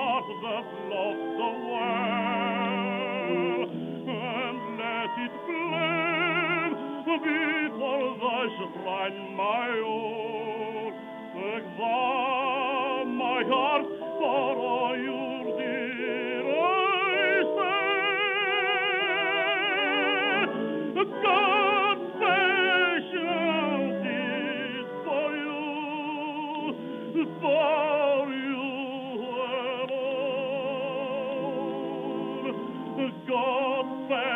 heart that loves the well, and let it flame before thy shrine, my own. Examine my heart for all you dear, I say, God bless.